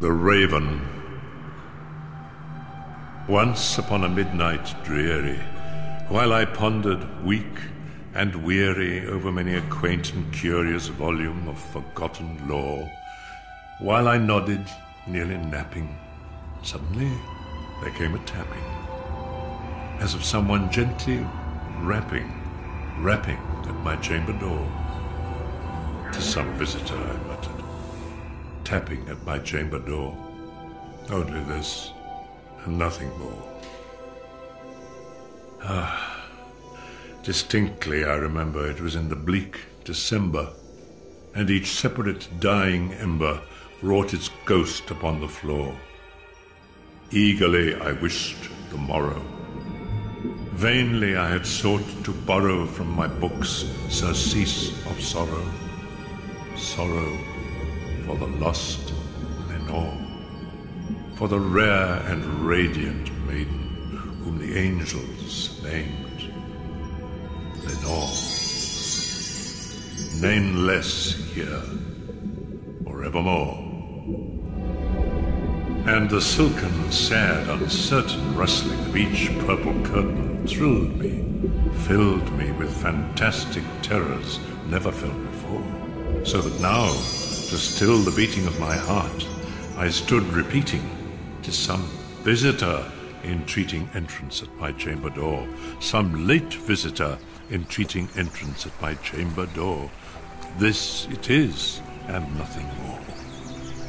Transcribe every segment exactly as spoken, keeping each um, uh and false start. The Raven. Once upon a midnight dreary, while I pondered, weak and weary, over many a quaint and curious volume of forgotten lore, while I nodded, nearly napping, suddenly there came a tapping, as of someone gently rapping, rapping at my chamber door. "To some visitor," I muttered, tapping at my chamber door. Only this, and nothing more. Ah, distinctly I remember it was in the bleak December, and each separate dying ember wrought its ghost upon the floor. Eagerly I wished the morrow. Vainly I had sought to borrow from my books surcease of sorrow, sorrow for the lost Lenore, for the rare and radiant maiden whom the angels named Lenore, nameless here forevermore. And the silken, sad, uncertain rustling of each purple curtain thrilled me, filled me with fantastic terrors never felt before, so that now, to still the beating of my heart, I stood repeating, "'Tis some visitor entreating entrance at my chamber door, some late visitor entreating entrance at my chamber door. This it is, and nothing more."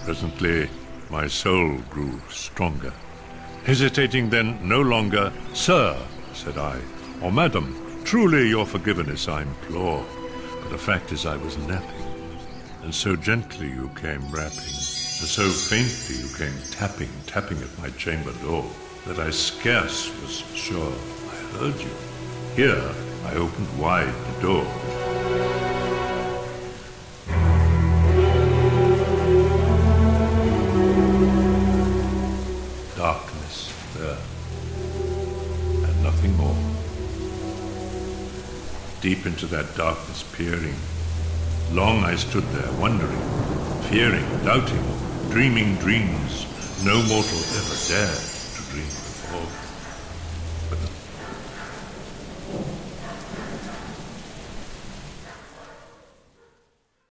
Presently, my soul grew stronger. Hesitating then no longer, "Sir," said I, "or madam, truly your forgiveness I implore. But the fact is I was napping, and so gently you came rapping, and so faintly you came tapping, tapping at my chamber door, that I scarce was sure I heard you. Here I opened wide the door." Darkness there, and nothing more. Deep into that darkness peering, long I stood there, wondering, fearing, doubting, dreaming dreams no mortal ever dared to dream before.